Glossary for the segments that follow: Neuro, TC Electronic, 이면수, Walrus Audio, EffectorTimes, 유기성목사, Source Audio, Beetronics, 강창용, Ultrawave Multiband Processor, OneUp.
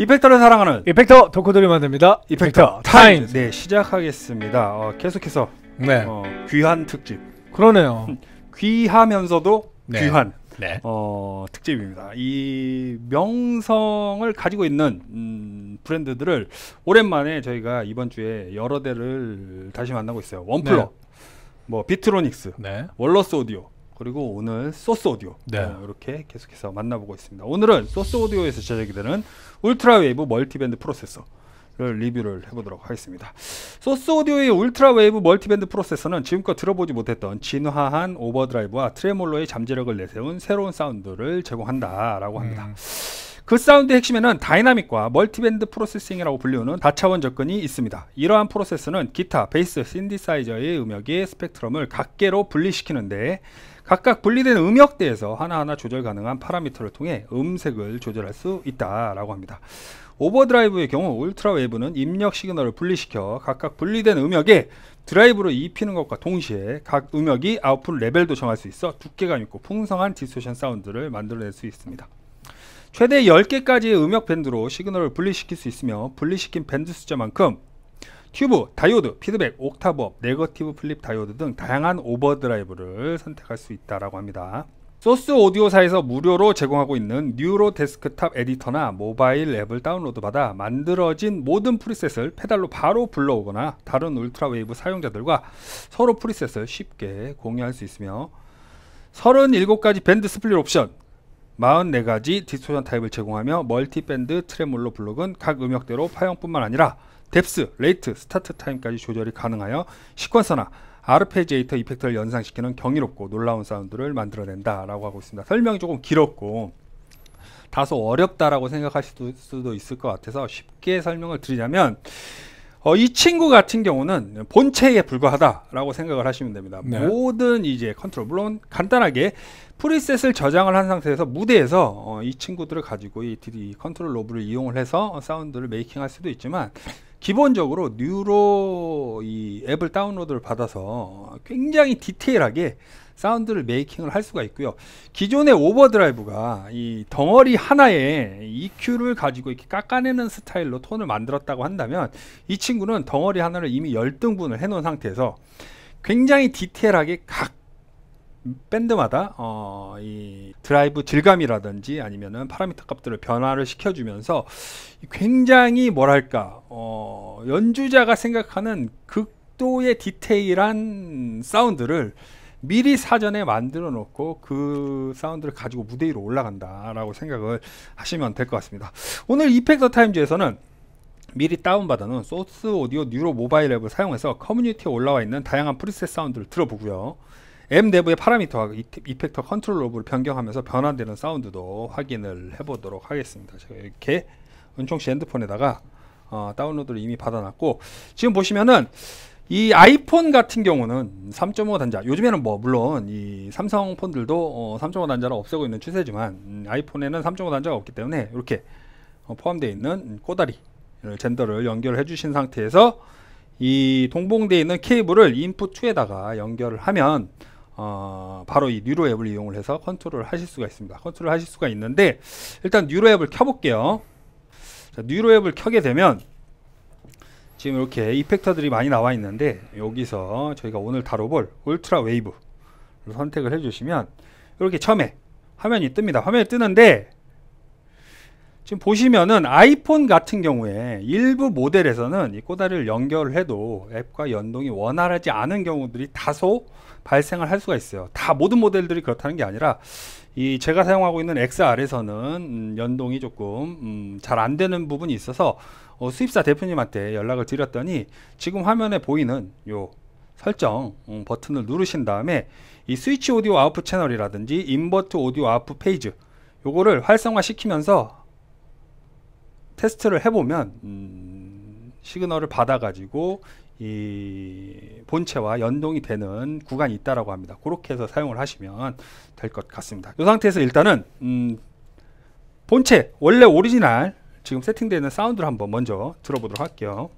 이펙터를 사랑하는 이펙터 덕후들이 만듭니다. 이펙터 타임. 네, 시작하겠습니다. 계속해서 네. 귀한 특집. 그러네요. 귀하면서도 네. 귀한 네. 특집입니다. 이 명성을 가지고 있는 브랜드들을 오랜만에 저희가 이번 주에 여러 대를 다시 만나고 있어요. 원플러, 네. 뭐 비트로닉스, 네. 월러스 오디오, 그리고 오늘 소스 오디오 네. 이렇게 계속해서 만나보고 있습니다. 오늘은 소스 오디오에서 제작이 되는 울트라웨이브 멀티밴드 프로세서 리뷰를 해보도록 하겠습니다. 소스 오디오의 울트라웨이브 멀티밴드 프로세서는 지금껏 들어보지 못했던 진화한 오버드라이브와 트레몰로의 잠재력을 내세운 새로운 사운드를 제공한다라고 합니다. 그 사운드의 핵심에는 다이나믹과 멀티밴드 프로세싱이라고 불리우는 다차원 접근이 있습니다. 이러한 프로세서는 기타, 베이스, 신디사이저의 음역의 스펙트럼을 각계로 분리시키는데 각각 분리된 음역대에서 하나하나 조절 가능한 파라미터를 통해 음색을 조절할 수 있다라고 합니다. 오버드라이브의 경우 울트라웨이브는 입력 시그널을 분리시켜 각각 분리된 음역에 드라이브로 입히는 것과 동시에 각 음역이 아웃풋 레벨도 정할 수 있어 두께감 있고 풍성한 디스토션 사운드를 만들어낼 수 있습니다. 최대 10개까지의 음역 밴드로 시그널을 분리시킬 수 있으며 분리시킨 밴드 숫자만큼 튜브, 다이오드, 피드백, 옥타브업, 네거티브 플립 다이오드 등 다양한 오버드라이브를 선택할 수 있다라고 합니다. 소스 오디오사에서 무료로 제공하고 있는 뉴로 데스크탑 에디터나 모바일 앱을 다운로드받아 만들어진 모든 프리셋을 페달로 바로 불러오거나 다른 울트라웨이브 사용자들과 서로 프리셋을 쉽게 공유할 수 있으며 37가지 밴드 스플릿 옵션, 44가지 디스토션 타입을 제공하며 멀티밴드 트레몰로 블록은 각 음역대로 파형뿐만 아니라 뎁스, 레이트, 스타트 타임까지 조절이 가능하여 시퀀서나 아르페지에이터 이펙터를 연상시키는 경이롭고 놀라운 사운드를 만들어낸다 라고 하고 있습니다. 설명이 조금 길었고 다소 어렵다라고 생각하실 수도 있을 것 같아서 쉽게 설명을 드리자면 이 친구 같은 경우는 본체에 불과하다라고 생각을 하시면 됩니다. 네. 모든 이제 컨트롤, 물론 간단하게 프리셋을 저장을 한 상태에서 무대에서 이 친구들을 가지고 이 컨트롤 로브를 이용을 해서 사운드를 메이킹할 수도 있지만 기본적으로 뉴로 이 앱을 다운로드를 받아서 굉장히 디테일하게 사운드를 메이킹을 할 수가 있고요. 기존의 오버드라이브가 이 덩어리 하나에 EQ를 가지고 이렇게 깎아내는 스타일로 톤을 만들었다고 한다면 이 친구는 덩어리 하나를 이미 열등분을 해놓은 상태에서 굉장히 디테일하게 각 밴드마다 이 드라이브 질감이라든지 아니면은 파라미터 값들을 변화를 시켜주면서 굉장히 뭐랄까 연주자가 생각하는 극도의 디테일한 사운드를 미리 사전에 만들어 놓고 그 사운드를 가지고 무대 위로 올라간다 라고 생각을 하시면 될 것 같습니다. 오늘 이펙터 타임즈에서는 미리 다운받아 놓은 소스 오디오 뉴로 모바일 앱을 사용해서 커뮤니티에 올라와 있는 다양한 프리셋 사운드를 들어보고요. 앱 내부의 파라미터와 이펙터 컨트롤 로브를 변경하면서 변환되는 사운드도 확인을 해보도록 하겠습니다. 제가 이렇게 은총씨 핸드폰에다가 다운로드를 이미 받아놨고 지금 보시면은 이 아이폰 같은 경우는 3.5 단자, 요즘에는 뭐 물론 이 삼성폰들도 3.5 단자를 없애고 있는 추세지만 아이폰에는 3.5 단자가 없기 때문에 이렇게 포함되어 있는 꼬다리 젠더를 연결해 주신 상태에서 이 동봉되어 있는 케이블을 인풋 2에다가 연결을 하면 바로 이 뉴로 앱을 이용을 해서 컨트롤을 하실 수가 있습니다. 컨트롤을 하실 수가 있는데 일단 뉴로 앱을 켜볼게요. 자, 뉴로 앱을 켜게 되면 지금 이렇게 이펙터들이 많이 나와 있는데 여기서 저희가 오늘 다뤄볼 울트라 웨이브를 선택을 해주시면 이렇게 처음에 화면이 뜹니다. 화면이 뜨는데 지금 보시면은 아이폰 같은 경우에 일부 모델에서는 이 꼬다리를 연결해도 앱과 연동이 원활하지 않은 경우들이 다소 발생을 할 수가 있어요. 다 모든 모델들이 그렇다는 게 아니라 이 제가 사용하고 있는 XR에서는 연동이 조금 잘 안 되는 부분이 있어서 수입사 대표님한테 연락을 드렸더니 지금 화면에 보이는 요 설정 버튼을 누르신 다음에 이 스위치 오디오 아웃풋 채널이라든지 인버트 오디오 아웃풋 페이지 요거를 활성화 시키면서 테스트를 해보면 시그널을 받아 가지고 이 본체와 연동이 되는 구간이 있다라고 합니다. 그렇게 해서 사용을 하시면 될 것 같습니다. 이 상태에서 일단은 본체 원래 오리지널 지금 세팅되어 있는 사운드를 한번 먼저 들어보도록 할게요.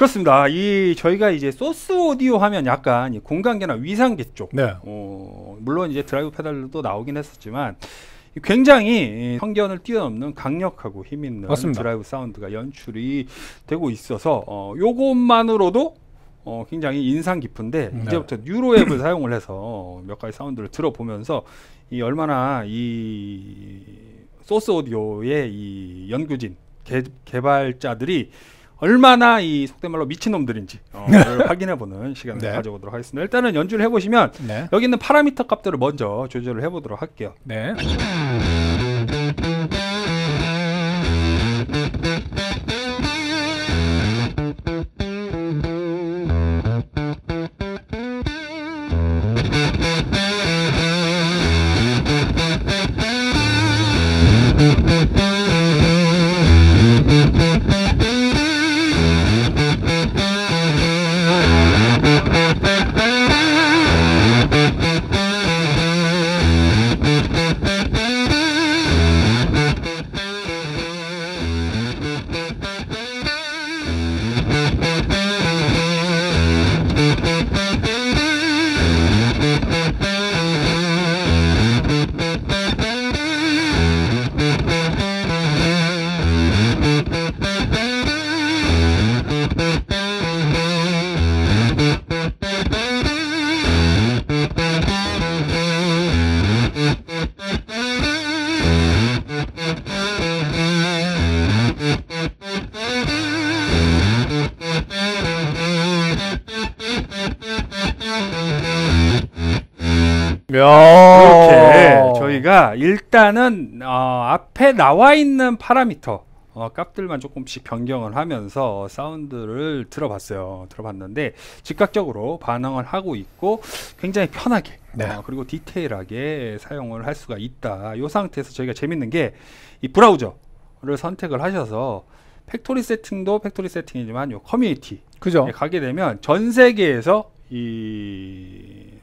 그렇습니다. 이 저희가 이제 소스 오디오 하면 약간 공간계나 위상계 쪽, 네. 물론 이제 드라이브 페달도 나오긴 했었지만 굉장히 편견을 뛰어넘는 강력하고 힘있는 맞습니다. 드라이브 사운드가 연출이 되고 있어서 요것만으로도 굉장히 인상 깊은데 네. 이제부터 뉴로 앱을 사용을 해서 몇 가지 사운드를 들어보면서 이 얼마나 이 소스 오디오의 이 연구진 개발자들이 얼마나 이 속된 말로 미친놈들인지 확인해보는 시간을 네. 가져보도록 하겠습니다. 일단은 연주를 해보시면 네. 여기 있는 파라미터 값들을 먼저 조절을 해보도록 할게요. 네. 이렇게 저희가 일단은 앞에 나와 있는 파라미터 값들만 조금씩 변경을 하면서 사운드를 들어봤는데 즉각적으로 반응을 하고 있고 굉장히 편하게 네. 그리고 디테일하게 사용을 할 수가 있다. 이 상태에서 저희가 재밌는 게 이 브라우저를 선택을 하셔서 팩토리 세팅도 팩토리 세팅이지만 요 커뮤니티 그죠? 가게 되면 전 세계에서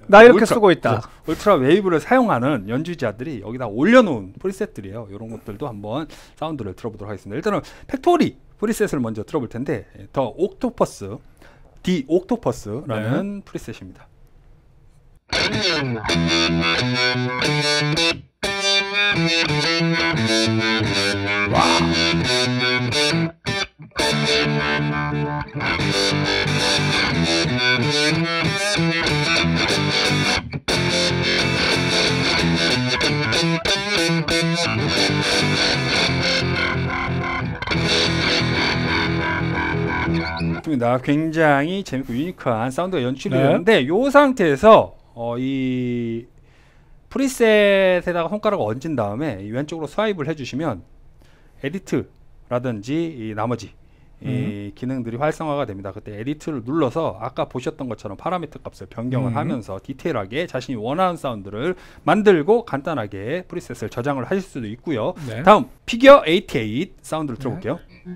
나 이렇게 쓰고 있다. 울트라 웨이브를 사용하는 연주자들이 여기다 올려놓은 프리셋들이에요. 이런 것들도 한번 사운드를 들어보도록 하겠습니다. 일단은 팩토리 프리셋을 먼저 들어볼 텐데 더 옥토퍼스, 디 옥토퍼스라는 프리셋입니다. 와. 굉장히 재밌고 유니크한 사운드가 연출이 되는데 네. 이 상태에서 이 프리셋에다가 손가락을 얹은 다음에 이 왼쪽으로 스와이프를 해주시면 에디트라든지 이 나머지 이 기능들이 활성화가 됩니다. 그때 에디트를 눌러서 아까 보셨던 것처럼 파라미터 값을 변경을 하면서 디테일하게 자신이 원하는 사운드를 만들고 간단하게 프리셋을 저장을 하실 수도 있고요. 네. 다음 피겨 88 사운드를 들어볼게요. 네.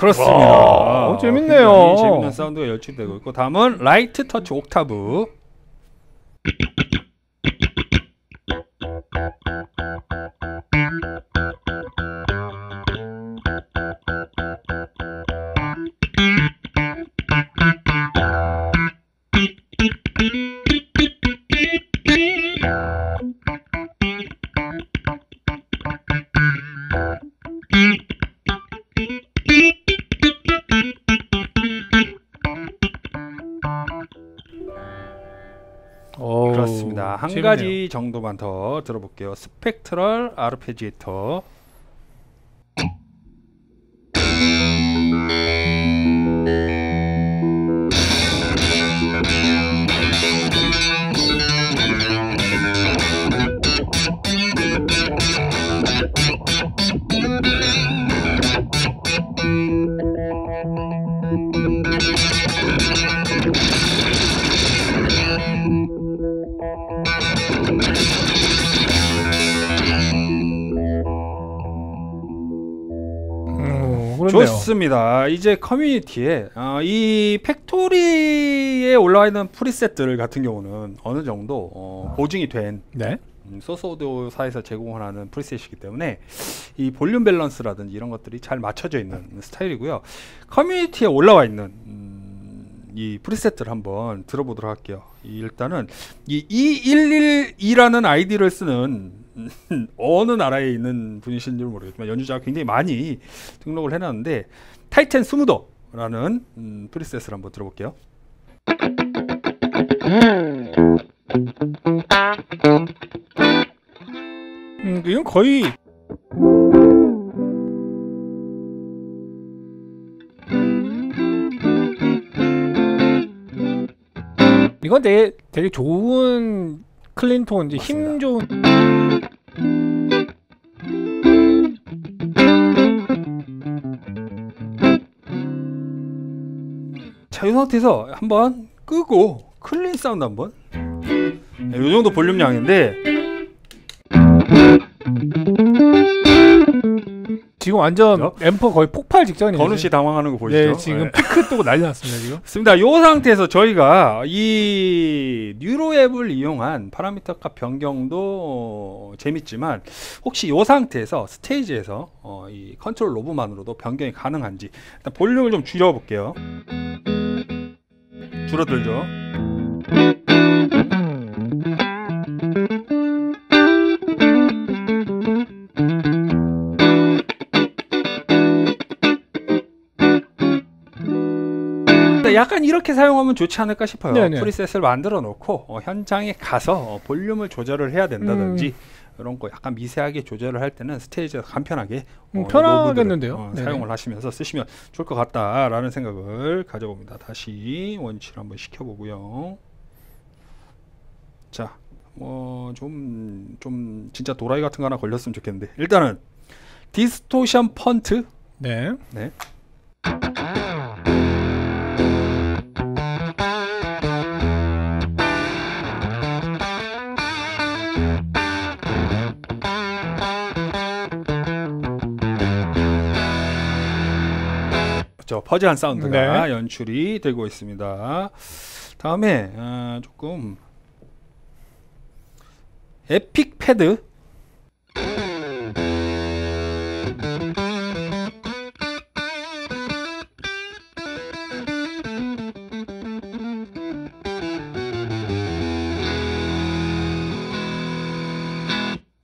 그렇습니다. 와, 재밌네요. 재밌는 사운드가 연출되고 있고 다음은 라이트 터치 옥타브. 그렇습니다. 한 재밌네요. 가지 정도만 더 들어볼게요. 스펙트럴 아르페지에이터. 좋네요. 좋습니다. 이제 커뮤니티에 이 팩토리에 올라와 있는 프리셋들 같은 경우는 어느 정도 보증이 된 네? 소스 오디오사에서 제공하는 프리셋이기 때문에 이 볼륨 밸런스라든지 이런 것들이 잘 맞춰져 있는 스타일이고요. 커뮤니티에 올라와 있는 이 프리셋을 한번 들어보도록 할게요. 일단은 이 E112라는 아이디를 쓰는 어느 나라에 있는 분이신지 모르겠지만 연주자가 굉장히 많이 등록을 해놨는데 타이텐 스무더라는 프리셋을 한번 들어볼게요. 이건 거의 이건 되게 좋은 클린톤, 이제 힘 좋은. 자, 이 상태에서 한번 끄고 클린 사운드 한번. 네, 이 정도 볼륨량인데 지금 완전 그렇죠? 앰프 거의 폭발 직전이에요. 건우 씨 당황하는 거 보이시죠? 네, 지금 피크 뜨고 난리 났습니다. 지금. 맞습니다. 이 상태에서 저희가 이 뉴로 앱을 이용한 파라미터 값 변경도 재밌지만 혹시 이 상태에서 스테이지에서 이 컨트롤 로브만으로도 변경이 가능한지 일단 볼륨을 좀 줄여볼게요. 줄어들죠. 약간 이렇게 사용하면 좋지 않을까 싶어요. 네네. 프리셋을 만들어 놓고 현장에 가서 볼륨을 조절을 해야 된다든지 이런 거 약간 미세하게 조절을 할 때는 스테이지에서 간편하게 편하겠는데요. 사용을 하시면서 쓰시면 좋을 것 같다라는 생각을 가져봅니다. 다시 원치를 한번 시켜보고요. 자, 좀 진짜 도라이 같은 거 하나 걸렸으면 좋겠는데 일단은 디스토션 펀트 네. 퍼즈한 사운드가 연출이 되고 있습니다. 다음에 조금 에픽 패드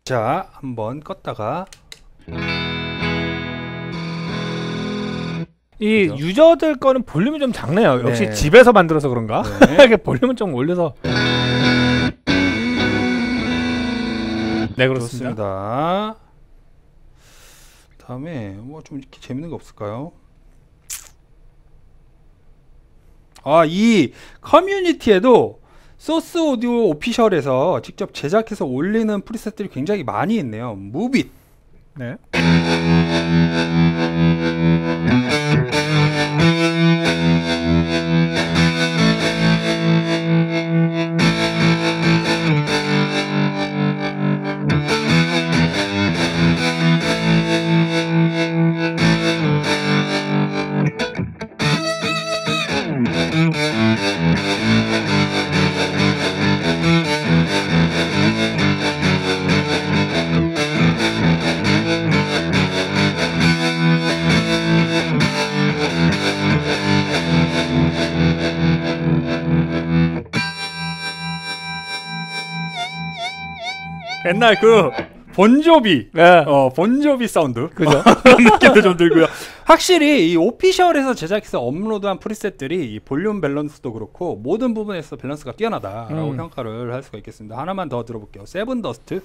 자 한번 껐다가 이 그죠? 유저들 거는 볼륨이 좀 작네요. 역시 집에서 만들어서 그런가? 이렇게 볼륨을 좀 올려서. 네, 그렇습니다. 다음에 뭐 좀 이렇게 재밌는 거 없을까요? 아, 이 커뮤니티에도 소스 오디오 오피셜에서 직접 제작해서 올리는 프리셋들이 굉장히 많이 있네요. 무빗. 네. 옛날 그 본조비, 본조비 사운드 그죠? 느낌도 좀 들고요. 확실히 이 오피셜에서 제작해서 업로드한 프리셋들이 이 볼륨 밸런스도 그렇고 모든 부분에서 밸런스가 뛰어나다라고 평가를 할 수가 있겠습니다. 하나만 더 들어볼게요. 세븐 더스트.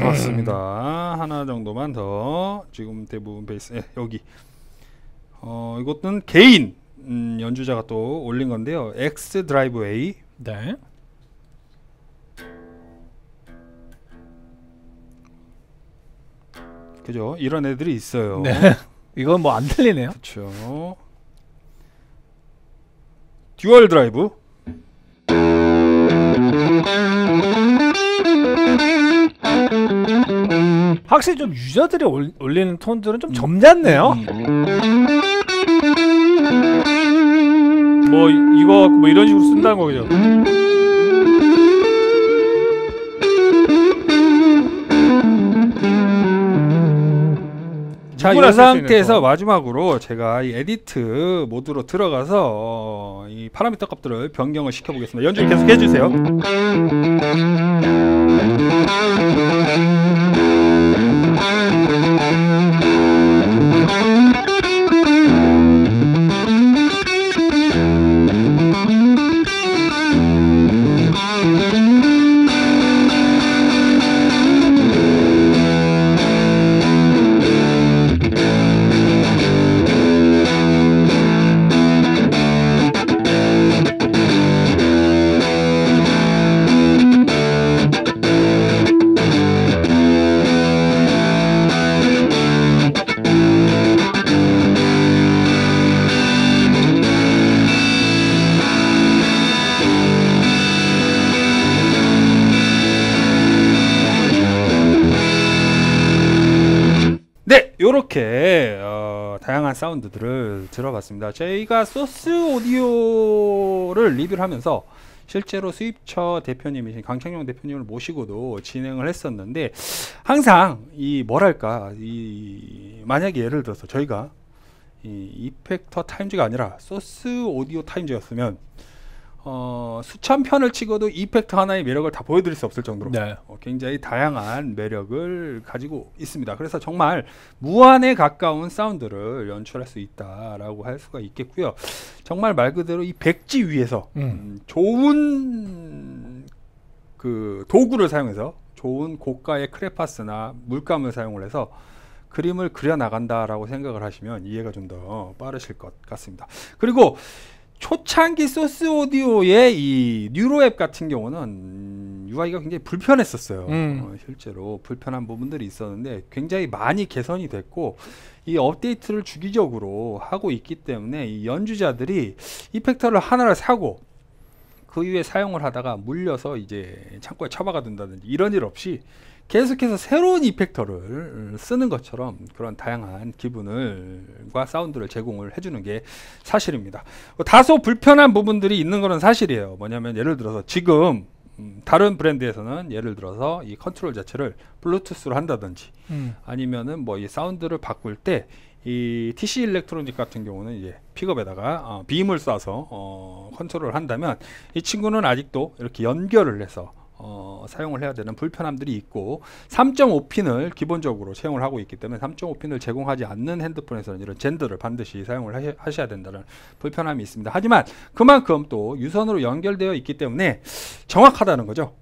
그렇습니다. 하나 정도만 더. 지금 대부분 베이스 여기 이것은 개인 연주자가 또 올린 건데요. X 드라이브 A. 네. 그죠? 이런 애들이 있어요. 네. 이건 뭐 안 들리네요. 그렇죠. 듀얼 드라이브. 확실히 좀 유저들이 올리는 톤들은 좀 점잖네요. 뭐 이거 뭐 이런 식으로 쓴다는 거죠. 자, 이 상태에서 마지막으로 제가 이 에디트 모드로 들어가서 이 파라미터 값들을 변경을 시켜보겠습니다. 연주를 계속 해주세요. 이렇게 다양한 사운드들을 들어봤습니다. 저희가 소스 오디오를 리뷰를 하면서 실제로 수입처 대표님이신 강창용 대표님을 모시고도 진행을 했었는데, 항상 이 뭐랄까 만약에 예를 들어서 저희가 이 이펙터 타임즈가 아니라 소스 오디오 타임즈였으면 수천 편을 찍어도 이펙터 하나의 매력을 다 보여드릴 수 없을 정도로 네. 굉장히 다양한 매력을 가지고 있습니다. 그래서 정말 무한에 가까운 사운드를 연출할 수 있다라고 할 수가 있겠고요. 정말 말 그대로 이 백지 위에서 좋은 그 도구를 사용해서 좋은 고가의 크레파스나 물감을 사용을 해서 그림을 그려 나간다라고 생각을 하시면 이해가 좀 더 빠르실 것 같습니다. 그리고 초창기 소스 오디오의 이 뉴로 앱 같은 경우는 UI가 굉장히 불편했었어요. 실제로 불편한 부분들이 있었는데 굉장히 많이 개선이 됐고, 이 업데이트를 주기적으로 하고 있기 때문에 이 연주자들이 이펙터를 하나를 사고 그 이후에 사용을 하다가 물려서 이제 창고에 처박아 둔다든지 이런 일 없이 계속해서 새로운 이펙터를 쓰는 것처럼 그런 다양한 기분과 사운드를 제공을 해주는 게 사실입니다. 다소 불편한 부분들이 있는 것은 사실이에요. 뭐냐면 예를 들어서 지금 다른 브랜드에서는 예를 들어서 이 컨트롤 자체를 블루투스로 한다든지 아니면은 뭐 이 사운드를 바꿀 때 이 TC 일렉트로닉 같은 경우는 이제 픽업에다가 빔을 쏴서 컨트롤을 한다면, 이 친구는 아직도 이렇게 연결을 해서 사용을 해야 되는 불편함들이 있고, 3.5핀을 기본적으로 사용을 하고 있기 때문에 3.5핀을 제공하지 않는 핸드폰에서는 이런 젠더를 반드시 사용을 하셔야 된다는 불편함이 있습니다. 하지만 그만큼 또 유선으로 연결되어 있기 때문에 정확하다는 거죠.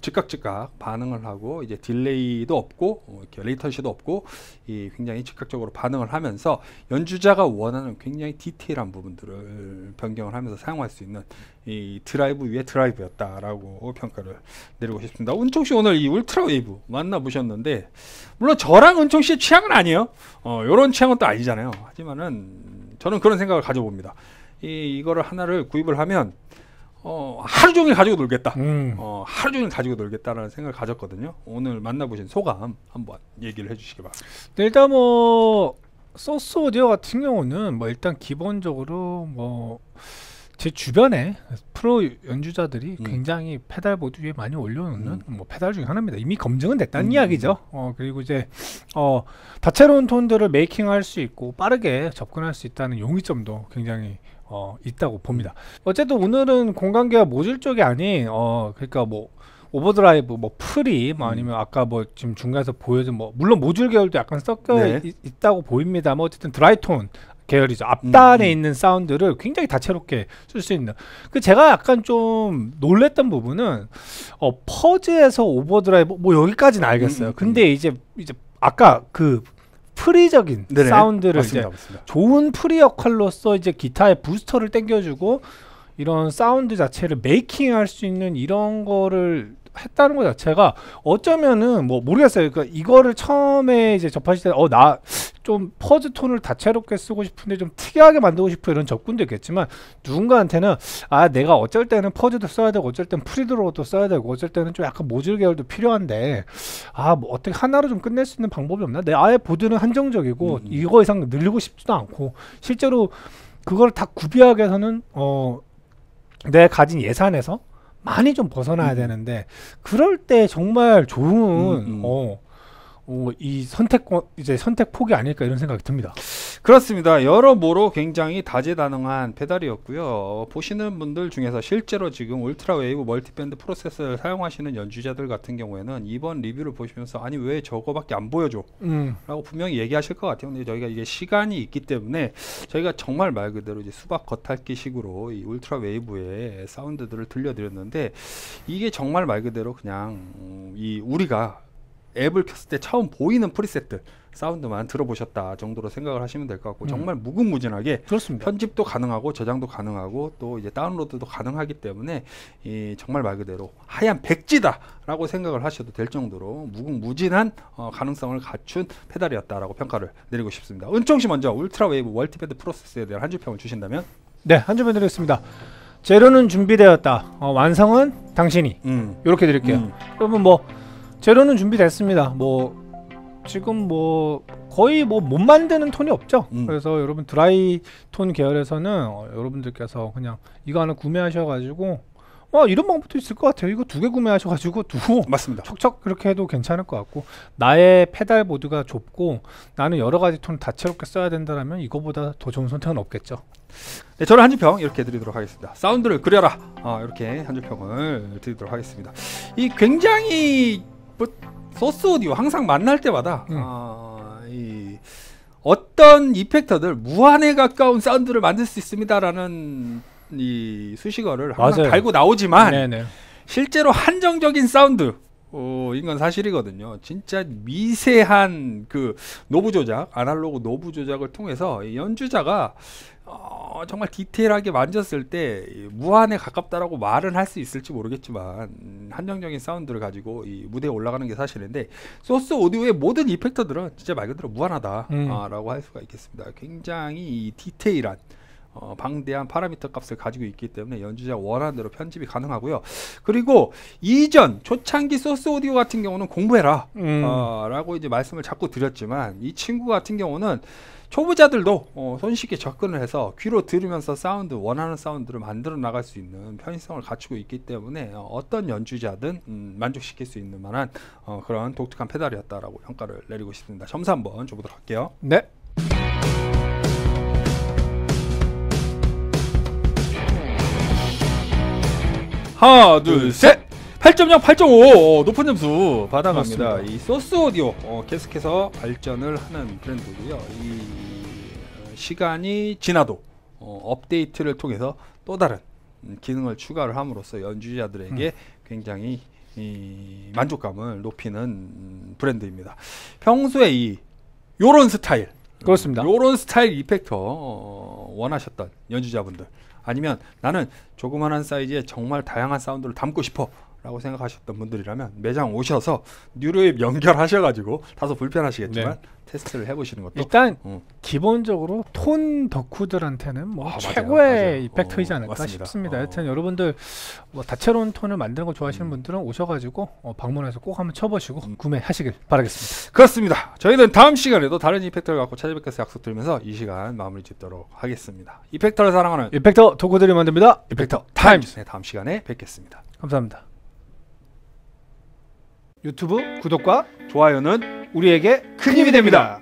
즉각 반응을 하고, 이제 딜레이도 없고 이렇게 레이턴시도 없고, 이 굉장히 즉각적으로 반응을 하면서 연주자가 원하는 굉장히 디테일한 부분들을 변경을 하면서 사용할 수 있는 이 드라이브 위에 드라이브였다라고 평가를 내리고 싶습니다. 은총씨 오늘 이 울트라웨이브 만나보셨는데, 물론 저랑 은총씨의 취향은 아니에요. 요런 취향은 또 아니잖아요. 하지만은 저는 그런 생각을 가져봅니다. 이거를 하나를 구입을 하면 하루 종일 가지고 놀겠다. 하루 종일 가지고 놀겠다라는 생각을 가졌거든요. 오늘 만나보신 소감 한번 얘기를 해주시기 바랍니다. 네, 일단 뭐 소스 오디오 같은 경우는 뭐 일단 기본적으로 뭐 제 주변에 프로 연주자들이 굉장히 페달 보드 위에 많이 올려놓는 뭐 페달 중에 하나입니다. 이미 검증은 됐다는 이야기죠. 그리고 이제 다채로운 톤들을 메이킹할 수 있고 빠르게 접근할 수 있다는 용이점도 굉장히 있다고 봅니다. 어쨌든 오늘은 공간계와 모듈 쪽이 아닌 그러니까 뭐 오버드라이브, 뭐 프리, 뭐 아니면 아까 뭐 지금 중간에서 보여준 뭐 물론 모듈 계열도 약간 섞여 있다고 보입니다. 뭐 어쨌든 드라이톤 계열이죠. 앞단에 있는 사운드를 굉장히 다채롭게 쓸 수 있는. 그 제가 약간 좀 놀랬던 부분은 퍼즈에서 오버드라이브 뭐 여기까지는 알겠어요. 근데 이제 아까 그 프리적인 네네. 사운드를 맞습니다, 이제 맞습니다. 좋은 프리 역할로서 이제 기타에 부스터를 당겨주고 이런 사운드 자체를 메이킹할 수 있는 이런 거를 했다는 것 자체가 어쩌면은 뭐 모르겠어요. 그러니까 이거를 처음에 이제 접하실 때 나 좀 퍼즈 톤을 다채롭게 쓰고 싶은데 좀 특이하게 만들고 싶어 이런 접근도 있겠지만, 누군가한테는 아 내가 어쩔 때는 퍼즈도 써야 되고 어쩔 때는 프리드로우도 써야 되고 어쩔 때는 좀 약간 모듈 계열도 필요한데 아 뭐 어떻게 하나로 좀 끝낼 수 있는 방법이 없나? 내 아예 보드는 한정적이고 이거 이상 늘리고 싶지도 않고, 실제로 그걸 다 구비하게 해서는 내 가진 예산에서 많이 좀 벗어나야 되는데, 그럴 때 정말 좋은 이 선택권, 이제 선택 폭이 아닐까 이런 생각이 듭니다. 그렇습니다. 여러모로 굉장히 다재다능한 페달이었고요. 보시는 분들 중에서 실제로 지금 울트라웨이브 멀티밴드 프로세서를 사용하시는 연주자들 같은 경우에는 이번 리뷰를 보시면서 아니 왜 저거밖에 안 보여줘? 라고 분명히 얘기하실 것 같아요. 근데 저희가 이게 시간이 있기 때문에 저희가 정말 말 그대로 이제 수박 겉핥기 식으로 이 울트라웨이브의 사운드들을 들려드렸는데, 이게 정말 말 그대로 그냥 우리가 앱을 켰을 때 처음 보이는 프리셋들 사운드만 들어보셨다 정도로 생각을 하시면 될 것 같고, 정말 무궁무진하게 그렇습니다. 편집도 가능하고 저장도 가능하고 또 이제 다운로드도 가능하기 때문에 이 정말 말 그대로 하얀 백지다 라고 생각을 하셔도 될 정도로 무궁무진한 가능성을 갖춘 페달이었다라고 평가를 내리고 싶습니다. 은총씨 먼저 울트라웨이브 멀티밴드 프로세서에 대한 한 줄 평을 주신다면? 네, 한 줄 드리겠습니다. 재료는 준비되었다, 완성은 당신이, 이렇게 드릴게요. 여러분 뭐 재료는 준비됐습니다. 뭐 지금 뭐 거의 뭐 못 만드는 톤이 없죠. 그래서 여러분 드라이 톤 계열에서는 여러분들께서 그냥 이거 하나 구매하셔가지고 이런 방법도 있을 것 같아요. 이거 2개 구매하셔가지고 두고 맞습니다. 척척 그렇게 해도 괜찮을 것 같고, 나의 페달 보드가 좁고 나는 여러 가지 톤 다채롭게 써야 된다면 이거보다 더 좋은 선택은 없겠죠. 네, 저는 한줄평 이렇게 드리도록 하겠습니다. 사운드를 그려라, 이렇게 한줄평을 드리도록 하겠습니다. 이 굉장히 소스 오디오 항상 만날 때마다 이 어떤 이펙터들 무한에 가까운 사운드를 만들 수 있습니다라는 이 수식어를 항상 맞아요. 달고 나오지만 네네. 실제로 한정적인 사운드 인건 사실이거든요. 진짜 미세한 그 노브 조작, 아날로그 노브 조작을 통해서 연주자가 정말 디테일하게 만졌을 때 무한에 가깝다라고 말은 할 수 있을지 모르겠지만 한정적인 사운드를 가지고 이 무대에 올라가는 게 사실인데, 소스 오디오의 모든 이펙터들은 진짜 말 그대로 무한하다라고 할 수가 있겠습니다. 굉장히 디테일한 방대한 파라미터 값을 가지고 있기 때문에 연주자 원하는 대로 편집이 가능하고요. 그리고 이전 초창기 소스 오디오 같은 경우는 공부해라 라고 이제 말씀을 자꾸 드렸지만, 이 친구 같은 경우는 초보자들도 손쉽게 접근을 해서 귀로 들으면서 사운드, 원하는 사운드를 만들어 나갈 수 있는 편의성을 갖추고 있기 때문에 어떤 연주자든 만족시킬 수 있는 만한 그런 독특한 페달이었다라고 평가를 내리고 싶습니다. 점수 한번 줘보도록 할게요. 네. 하나, 둘, 셋! 8.0, 8.5! 높은 점수 받아갑니다. 이 소스 오디오 계속해서 발전을 하는 브랜드고요. 이 시간이 지나도 업데이트를 통해서 또 다른 기능을 추가를 함으로써 연주자들에게 굉장히 이 만족감을 높이는 브랜드입니다. 평소에 요런 스타일, 그렇습니다. 요런 스타일 이펙터 원하셨던 연주자분들, 아니면 나는 조그만한 사이즈에 정말 다양한 사운드를 담고 싶어 라고 생각하셨던 분들이라면 매장 오셔서 뉴로앱 연결하셔가지고 다소 불편하시겠지만 네. 테스트를 해보시는 것도 일단 기본적으로 톤 덕후들한테는 뭐 최고의 맞아요. 이펙터이지 않을까 맞습니다. 싶습니다. 하여튼 여러분들 뭐 다채로운 톤을 만드는 거 좋아하시는 분들은 오셔가지고 방문해서 꼭 한번 쳐보시고 구매하시길 바라겠습니다. 그렇습니다. 저희는 다음 시간에도 다른 이펙터를 갖고 찾아뵙겠습니다. 약속드리면서 이 시간 마무리 짓도록 하겠습니다. 이펙터를 사랑하는 이펙터 도구들이 만듭니다. 이펙터 타임즈. 네, 다음 시간에 뵙겠습니다. 감사합니다. 유튜브 구독과 좋아요는 우리에게 큰 힘이 됩니다.